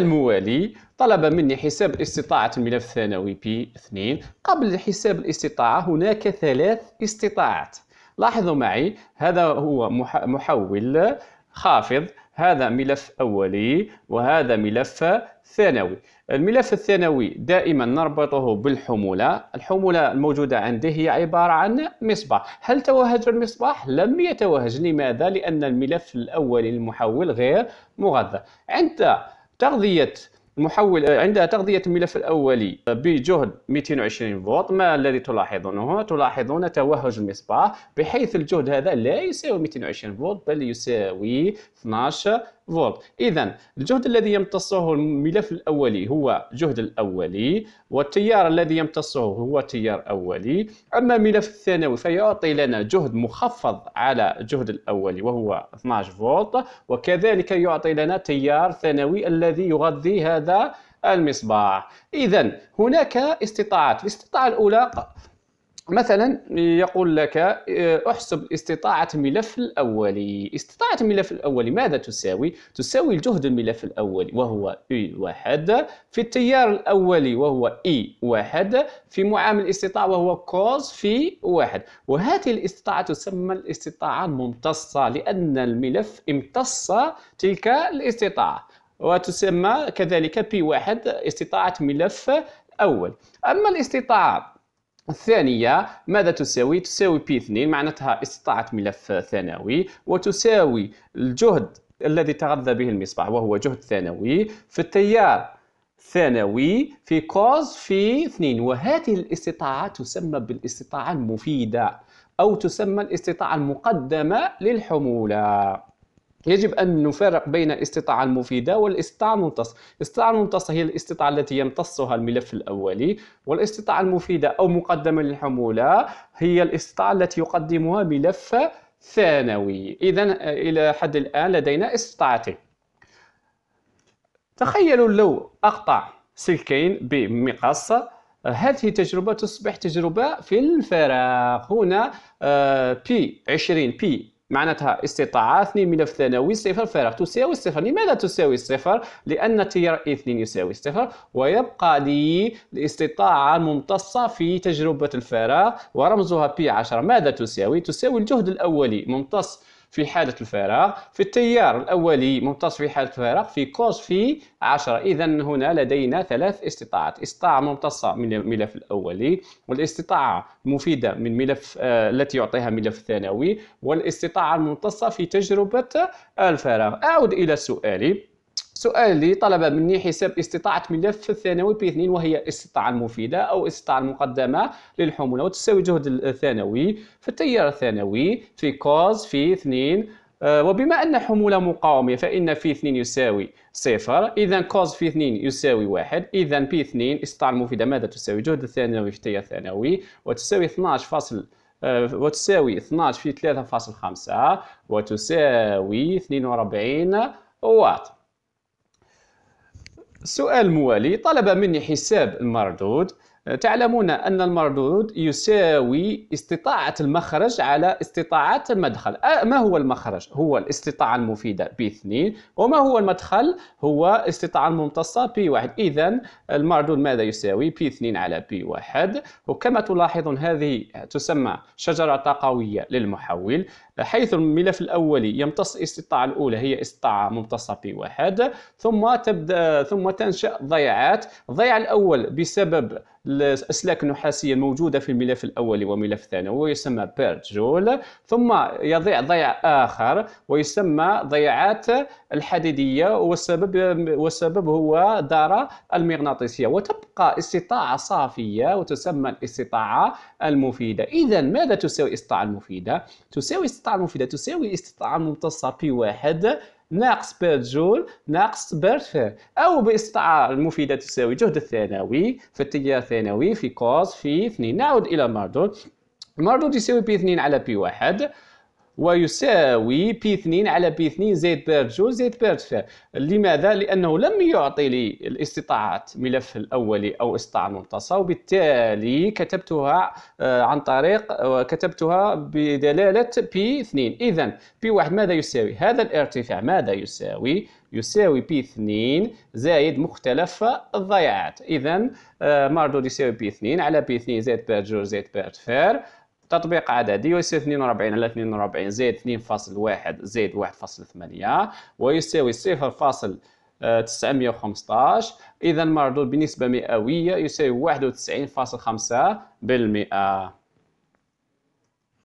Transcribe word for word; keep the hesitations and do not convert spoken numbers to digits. الموالي طلب مني حساب استطاعة الملف الثانوي بي اثنين. قبل حساب الاستطاعة هناك ثلاث استطاعات. لاحظوا معي، هذا هو محول خافض، هذا ملف أولي، وهذا ملف ثانوي. الملف الثانوي دائما نربطه بالحمولة. الحمولة الموجودة عنده هي عبارة عن مصباح. هل توهج المصباح؟ لم يتوهج. لماذا؟ لأن الملف الأولي المحول غير مغذى. عند تغذية المحول عند تغذية الملف الأولي بجهد مئتين وعشرين فولت، ما الذي تلاحظونه؟ تلاحظون توهج المصباح، بحيث الجهد هذا لا يساوي مئتين وعشرين فولت بل يساوي اثني عشر فولت. إذن الجهد الذي يمتصه الملف الأولي هو جهد الأولي، والتيار الذي يمتصه هو تيار أولي. أما الملف الثانوي فيعطي لنا جهد مخفض على جهد الأولي وهو اثني عشر فولت، وكذلك يعطي لنا تيار ثانوي الذي يغذي هذا المصباح. إذن هناك استطاعات. الاستطاعة الأولى مثلا يقول لك احسب استطاعة الملف الأولي. استطاعة الملف الأولي ماذا تساوي؟ تساوي الجهد الملف الأولي وهو إي واحد في التيار الأولي وهو إي واحد في معامل الاستطاعة وهو كوز في واحد. وهذه الاستطاعة تسمى الاستطاعة الممتصة لأن الملف امتص تلك الاستطاعة، وتسمى كذلك بي واحد استطاعة ملف أول. أما الاستطاعة الثانية ماذا تساوي؟ تساوي بي اثنين، معناتها استطاعة ملف ثانوي، وتساوي الجهد الذي تغذى به المصباح وهو جهد ثانوي في التيار ثانوي في كوز في اثنين. وهذه الاستطاعة تسمى بالاستطاعة المفيدة أو تسمى الاستطاعة المقدمة للحمولة. يجب أن نفرق بين الاستطاعة المفيدة والاستطاعة الممتصة. الاستطاعة الممتصة هي الاستطاعة التي يمتصها الملف الأولي، والاستطاعة المفيدة أو مقدمة للحمولة هي الاستطاعة التي يقدمها ملف ثانوي. إذن إلى حد الآن لدينا استطاعتين. تخيلوا لو أقطع سلكين بمقص، هذه التجربة تصبح تجربة في الفراغ. هنا بي عشرين بي معناتها استطاعة اثنين ملف ثانوي صفر فارغ تساوي صفر. لماذا تساوي صفر؟ لأن تيار اثنين يساوي صفر، ويبقى لي الاستطاعة الممتصة في تجربة الفراغ ورمزها بي عشرة. ماذا تساوي؟ تساوي الجهد الأولي ممتص في حالة الفراغ في التيار الأولي ممتص في حالة الفراغ في كوز في عشرة. إذن هنا لدينا ثلاث استطاعات: استطاعة ممتصة من الملف الأولي، والاستطاعة المفيدة من ملف آه التي يعطيها ملف ثانوي، والاستطاعة الممتصة في تجربة الفراغ. أعود إلى سؤالي. سؤالي طلب مني حساب استطاعة ملف الثانوي بي اثنين، وهي الاستطاعة المفيدة أو الاستطاعة المقدمة للحمولة، وتساوي جهد الثانوي في التيار الثانوي في كوز في اثنين. وبما أن حمولة مقاومة فإن في اثنين يساوي صفر، إذا كوز في اثنين يساوي واحد. إذا بي اثنين الاستطاعة المفيدة ماذا تساوي؟ جهد الثانوي في التيار الثانوي، وتساوي اثني عشر فاصل وتساوي اثني عشر في ثلاثة فاصل خمسة، وتساوي اثنين وأربعين واط. السؤال الموالي طلب مني حساب المردود. تعلمون أن المردود يساوي استطاعة المخرج على استطاعة المدخل. ما هو المخرج؟ هو الاستطاعة المفيدة بي اثنين، وما هو المدخل؟ هو الاستطاعة الممتصة بي واحد. إذن المردود ماذا يساوي؟ بي اثنين على بي واحد. وكما تلاحظون هذه تسمى شجرة طاقوية للمحول، حيث الملف الأولي يمتص الاستطاعة الأولى هي استطاعة ممتصة بي واحد، ثم تبدأ ثم تنشأ ضيعات. الضيع الأول بسبب الأسلاك النحاسية الموجودة في الملف الأولي وملف الثانوي ويسمى بيرت جول، ثم يضيع ضيع آخر ويسمى ضيعات الحديدية، والسبب والسبب هو الدارة المغناطيسية، وتبقى استطاعة صافية وتسمى الاستطاعة المفيدة. إذا ماذا تساوي الاستطاعة المفيدة؟ تساوي الاستطاعة المفيدة تساوي الاستطاعة الممتصة بي واحد ناقص بيرت جول ناقص بيرت فير، أو بالاستطاعة المفيدة تساوي جهد الثانوي في التيار الثانوي في كوز في اثنين. نعود إلى المردود. المردود يساوي بي اثنين على بي واحد، ويساوي بي اثنين على بي اثنين زائد بار جوج زائد بار ثلاثة. لماذا؟ لأنه لم يعطي لي الاستطاعات ملف الأولي أو استطاعة منتصف، وبالتالي كتبتها عن طريق كتبتها بدلالة بي اثنين. إذن بي واحد ماذا يساوي؟ هذا الارتفاع ماذا يساوي؟ يساوي بي اثنين زائد مختلف الضياعات. إذن مردود يساوي بي اثنين على بي اثنين زائد بار جوج زائد بار ثلاثة. تطبيق عددي ويساوي اثنين وأربعين على اثنين وأربعين زائد اثنين فاصل واحد زائد واحد فاصل ثمانية ويساوي صفر فاصل تسعمائة وخمسة عشر. إذا مردود بنسبة مئوية يساوي واحد وتسعين فاصل خمسة بالمئة.